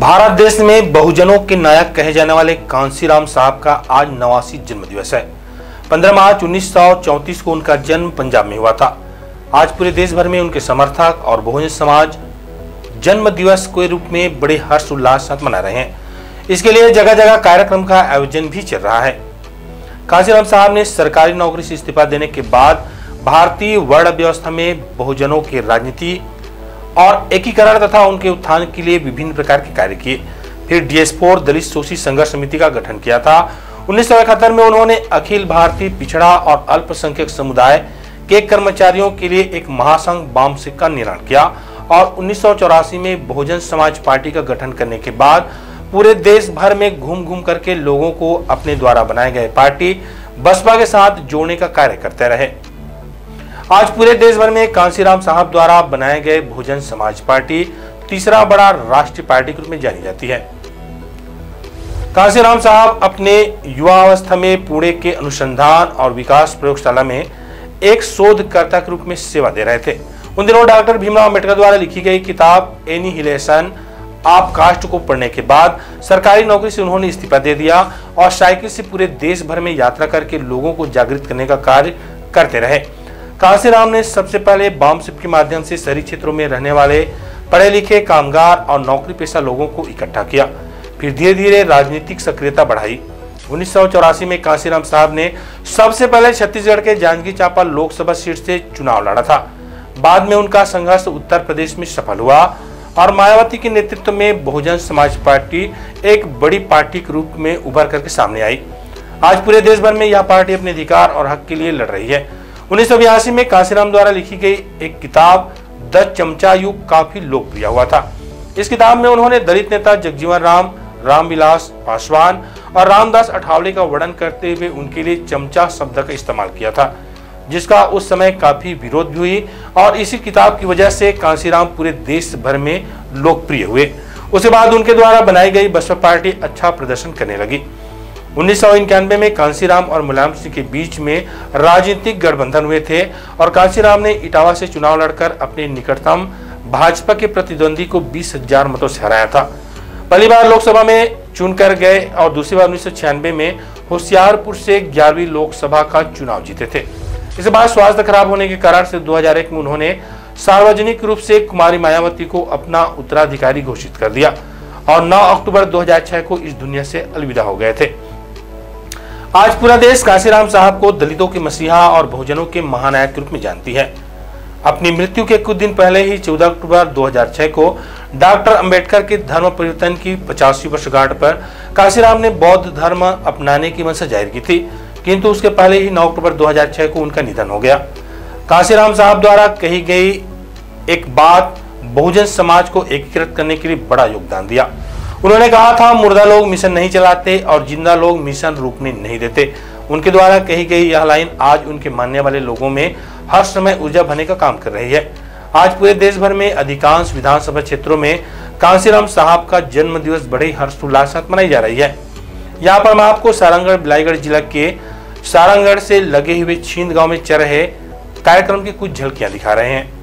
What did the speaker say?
भारत देश में बहुजनों के नायक कहे जाने वाले कांशीराम साहब का आज 89 जन्मदिवस है। 15 मार्च 1934 को उनका जन्म पंजाब में हुआ था। आज पूरे देश भर में उनके समर्थक और बहुजन समाज जन्म दिवस के रूप में बड़े हर्षोल्लास साथ मना रहे हैं। इसके लिए जगह जगह कार्यक्रम का आयोजन भी चल रहा है। कांशीराम साहब ने सरकारी नौकरी से इस्तीफा देने के बाद भारतीय वर्ण व्यवस्था में बहुजनों की राजनीति और एकीकरण तथा उनके उत्थान के लिए विभिन्न प्रकार के कार्य किए। फिर DS4 दलित शोषित संघर्ष समिति का गठन किया था। 1971 में उन्होंने अखिल भारतीय पिछड़ा और अल्पसंख्यक समुदाय के कर्मचारियों के लिए एक महासंघ बाम सिक्का का निर्माण किया और 1984 में बहुजन समाज पार्टी का गठन करने के बाद पूरे देश भर में घूम घूम करके लोगों को अपने द्वारा बनाए गए पार्टी बसपा के साथ जोड़ने का कार्य करते रहे। आज पूरे देश भर में कांशीराम साहब द्वारा बनाए गए बहुजन समाज पार्टी तीसरा बड़ा राष्ट्रीय पार्टी के रूप में जानी जाती है। कांशीराम साहब अपने युवावस्था में पुणे के अनुसंधान और विकास प्रयोगशाला में एक शोधकर्ता के रूप में सेवा दे रहे थे। उन दिनों डॉक्टर भीमराव अंबेडकर द्वारा लिखी गई किताब एनिहिलेशन आप कास्ट को पढ़ने के बाद सरकारी नौकरी से उन्होंने इस्तीफा दे दिया और साइकिल से पूरे देश भर में यात्रा करके लोगों को जागृत करने का कार्य करते रहे। कांशीराम ने सबसे पहले बामसेफ के माध्यम से शहरी क्षेत्रों में रहने वाले पढ़े लिखे कामगार और नौकरी पेशा लोगों को इकट्ठा किया। फिर धीरे धीरे राजनीतिक सक्रियता बढ़ाई। 1984 में कांशीराम साहब ने सबसे पहले छत्तीसगढ़ के जांजगीर चांपा लोकसभा सीट से चुनाव लड़ा था। बाद में उनका संघर्ष उत्तर प्रदेश में सफल हुआ और मायावती के नेतृत्व में बहुजन समाज पार्टी एक बड़ी पार्टी के रूप में उभर करके सामने आई। आज पूरे देश भर में यह पार्टी अपने अधिकार और हक के लिए लड़ रही है। 1982 में कांशीराम द्वारा लिखी गई एक किताब द चमचा युग काफी लोकप्रिय हुआ था। इस किताब में उन्होंने दलित नेता जगजीवन राम, रामविलास पासवान और रामदास आठवले का वर्णन करते हुए उनके लिए चमचा शब्द का इस्तेमाल किया था, जिसका उस समय काफी विरोध भी हुई और इसी किताब की वजह से कांशीराम पूरे देश भर में लोकप्रिय हुए। उसके बाद उनके द्वारा बनाई गई बसपा पार्टी अच्छा प्रदर्शन करने लगी। 1991 में कांशीराम और मुलायम सिंह के बीच में राजनीतिक गठबंधन हुए थे और कांशीराम ने इटावा से चुनाव लड़कर अपने निकटतम भाजपा के प्रतिद्वंदी को 20,000 मतों से हराया था। पहली बार लोकसभा में चुनकर गए और दूसरी बार 1996 में होशियारपुर से 11वीं लोकसभा का चुनाव जीते थे। इसके बाद स्वास्थ्य खराब होने के कारण से 2001 में उन्होंने सार्वजनिक रूप से कुमारी मायावती को अपना उत्तराधिकारी घोषित कर दिया और 9 अक्टूबर 2006 को इस दुनिया से अलविदा हो गए थे। आज पूरा देश कांशीराम साहब को दलितों के मसीहा और बहुजनों के महानायक के रूप में जानती है। अपनी मृत्यु के कुछ दिन पहले ही 14 अक्टूबर 2006 को डॉक्टर अंबेडकर के धर्म परिवर्तन की 85वीं वर्षगांठ पर कांशीराम ने बौद्ध धर्म अपनाने की मंशा जाहिर की थी, किंतु उसके पहले ही 9 अक्टूबर 2006 को उनका निधन हो गया। कांशीराम साहब द्वारा कही गई एक बात बहुजन समाज को एकीकृत करने के लिए बड़ा योगदान दिया। उन्होंने कहा था, मुर्दा लोग मिशन नहीं चलाते और जिंदा लोग मिशन रुकने नहीं देते। उनके द्वारा कही गई यह लाइन आज उनके मानने वाले लोगों में हर समय ऊर्जा भरने का काम कर रही है। आज पूरे देश भर में अधिकांश विधानसभा क्षेत्रों में कांशीराम साहब का जन्म दिवस बड़े हर्षोल्लास साथ मनाई जा रही है। यहाँ पर हम आपको सारंगढ़ बिलाईगढ़ जिला के सारंगढ़ से लगे हुए छिंद गाँव में चल रहे कार्यक्रम की कुछ झलकियाँ दिखा रहे हैं।